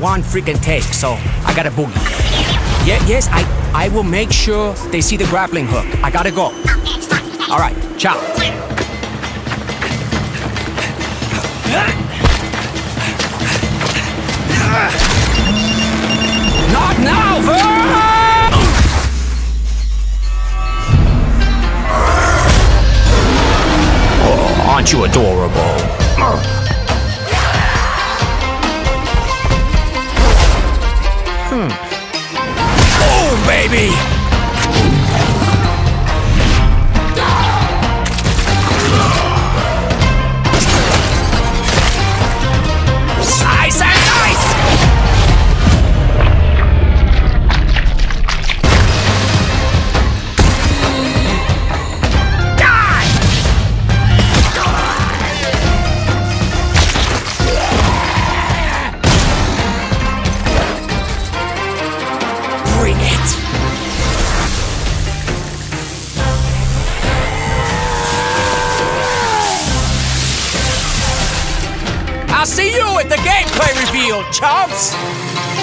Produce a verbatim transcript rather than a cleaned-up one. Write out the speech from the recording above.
One freaking take, so I gotta boogie. Yeah, yes, I, I will make sure they see the grappling hook. I gotta go. All right, ciao. Not now, Vern! Aren't you adorable? Hmm. Oh, baby! Size and I'll see you at the gameplay reveal, chumps!